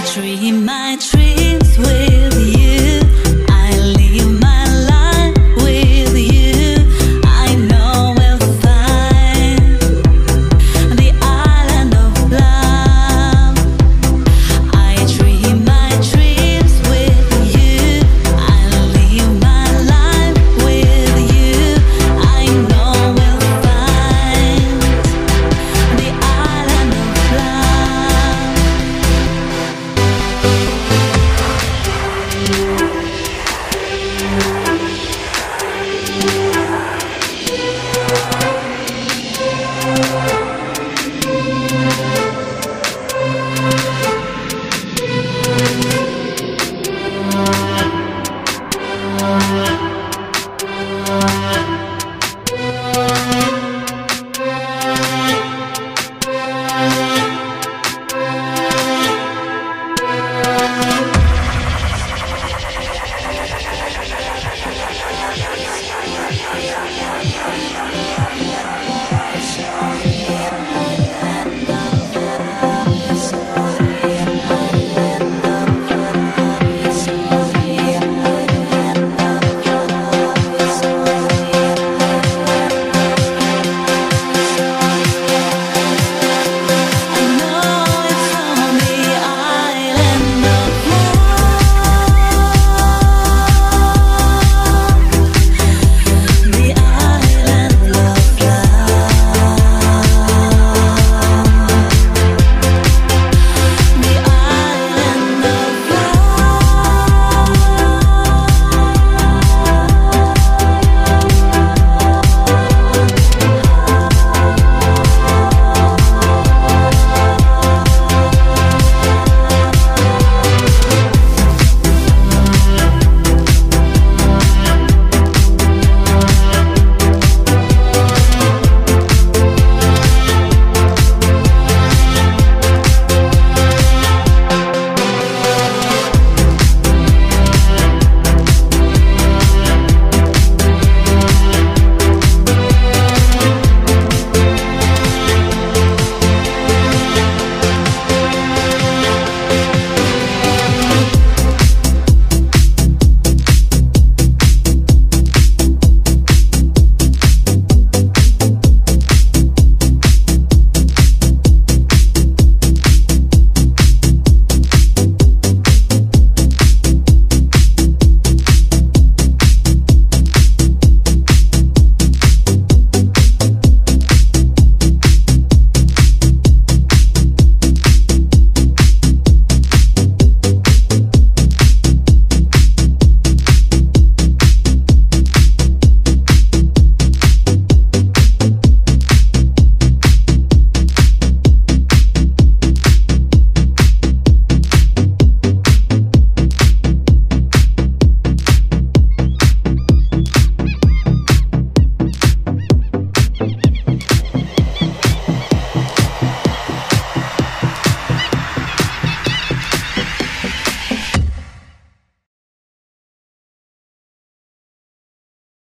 I dream my dreams with you.